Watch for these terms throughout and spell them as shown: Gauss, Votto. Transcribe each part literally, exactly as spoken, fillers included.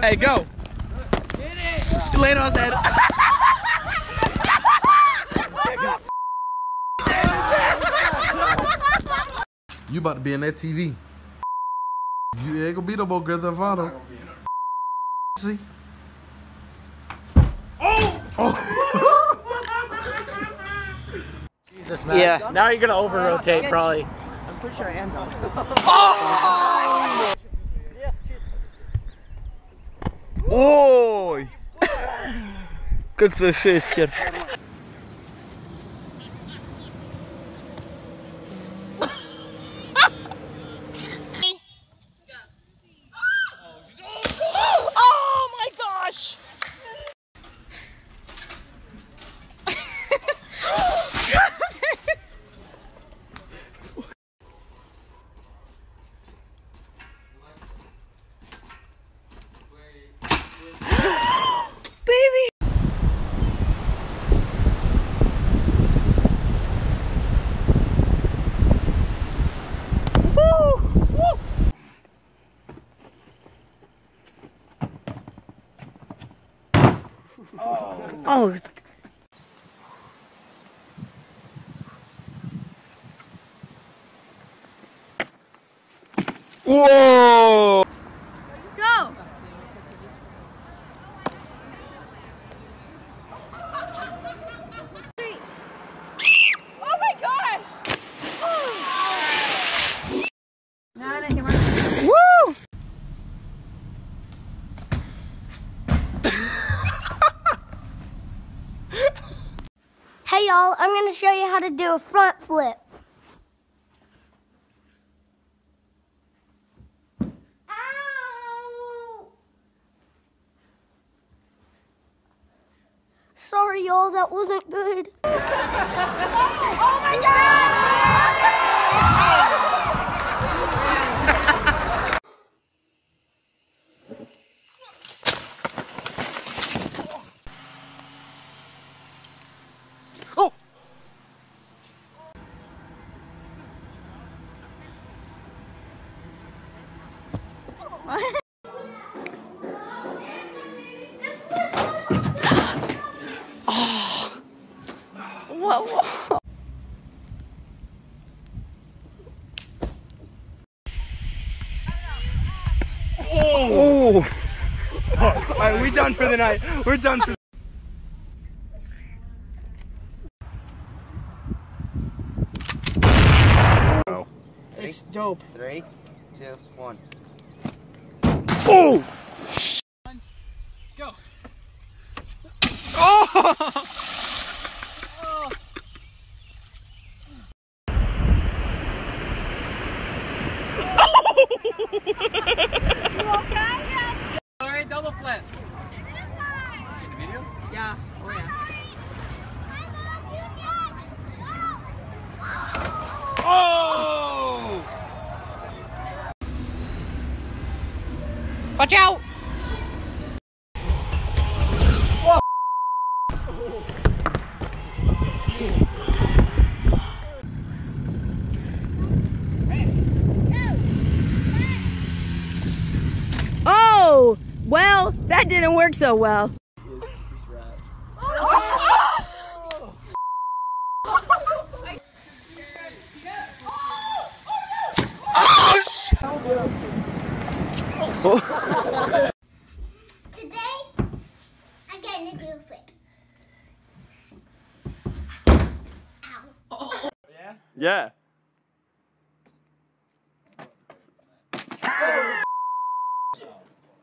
Hey, go. Get it. Land on his head. You about to be in that T V. You ain't gonna be no more girl than Votto. See? Oh! Oh. Jesus, man. Yeah, now you're gonna over-rotate, probably. I'm pretty sure I am, though. Oh! Ой! Как твоя шея, сердце? Oh. Oh. Whoa. Go. Oh my gosh. Oh. Woo. Hey y'all, I'm going to show you how to do a front flip. Ow! Sorry y'all, that wasn't good. Oh, oh my god! Oh! Oh. Whoa, whoa. Oh. Oh. All right, we're done for the night. We're done for the night. Oh. It's dope. Three, two, one. Oh! Go! Oh! Oh! Oh! You okay? Alright, double flip. The video? Yeah. Oh yeah. Watch out! Oh, oh! Well, that didn't work so well. Today, I'm going to do a flip. Ow. Oh. Yeah? Yeah.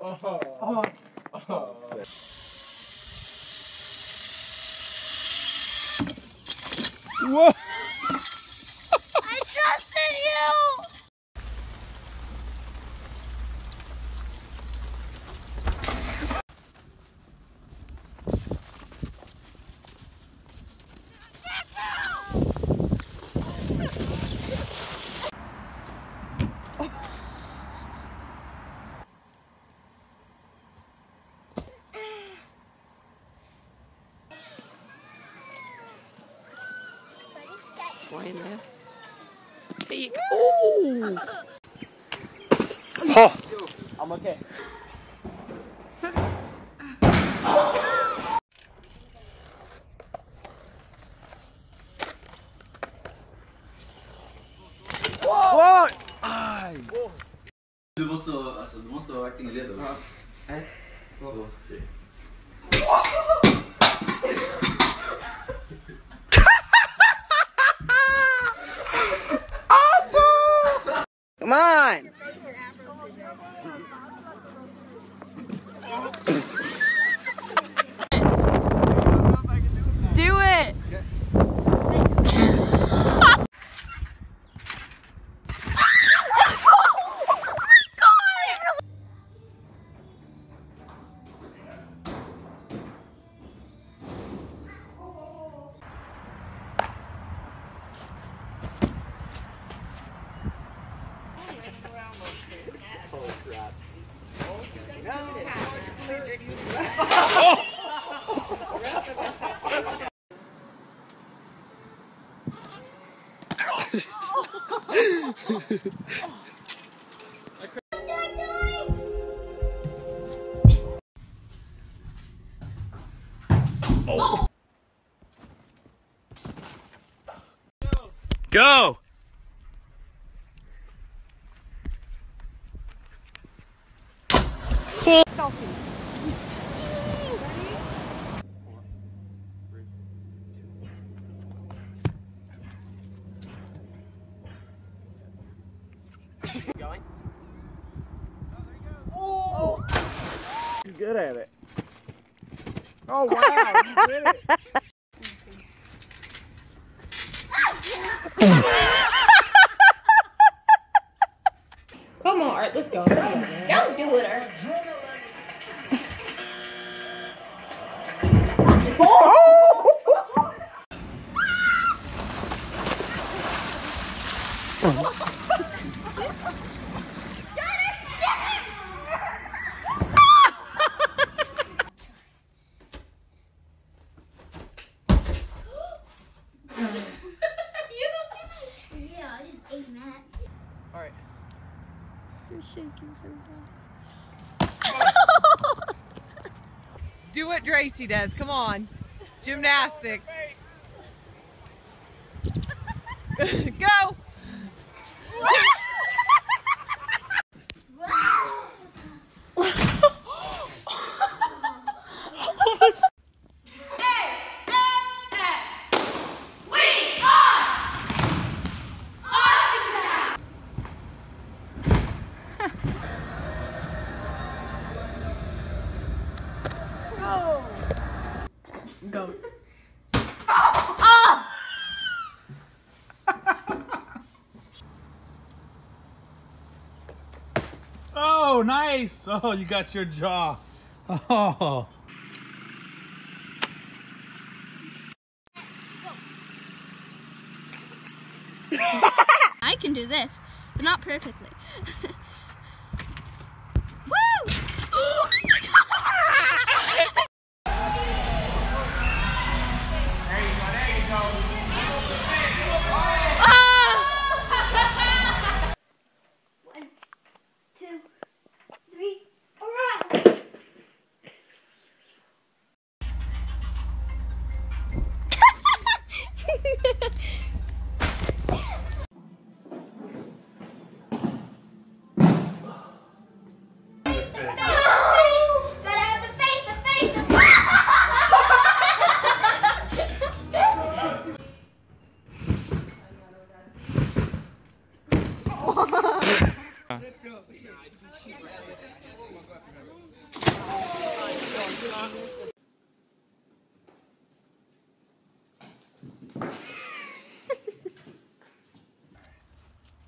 Oh. Oh. Oh. Oh. Whoa! I trusted you! There. There you go. Oh. Oh. I'm okay. следует. Раз, два, три. Come on! Do it! Oh my God! Oh crap. Oh! Oh. Go. Oh. Going? Oh, there you go. Oh. Oh. You're good at it. Oh wow, you did it. Come on, Art, let's go. Don't do it, Art. Alright. You're shaking so bad. Do what Dracy does. Come on. Gymnastics. Go! Go. Oh! Oh! Oh, nice. Oh, you got your jaw. Oh. I can do this, but not perfectly.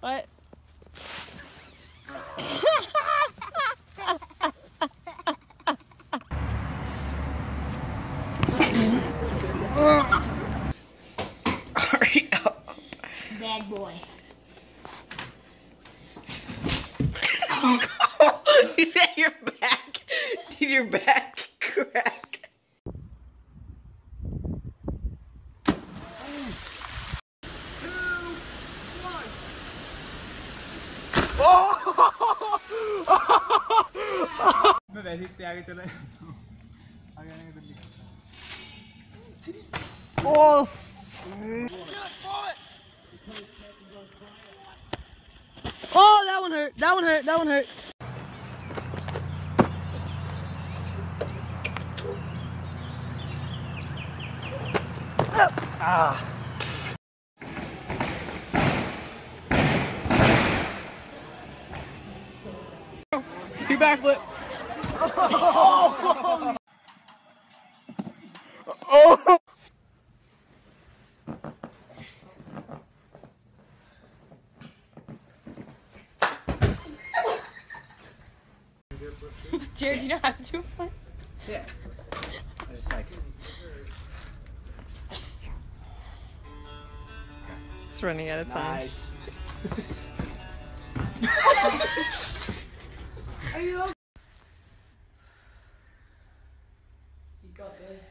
What? Hurry up. Bad boy. He's at your back. Did your back crack? Oh! Oh, that one hurt. That one hurt. That one hurt. Ah. Two backflip. Oh. Oh. Jared, do you know how to do a flip? Yeah. I just like. It's running out of time. Nice. Are you okay? You got this.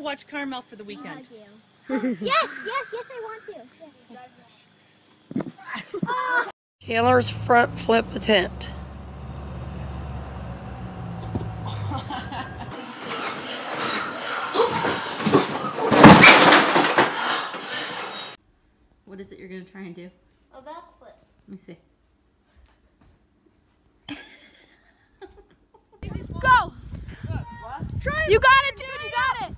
Watch Carmel for the weekend. Oh, yes, yes, yes, I want to. Yes. Taylor's front flip attempt. What is it you're going to try and do? A backflip. Let me see. Go! Go. What? Try you got it, dude! You got it!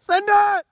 Send it!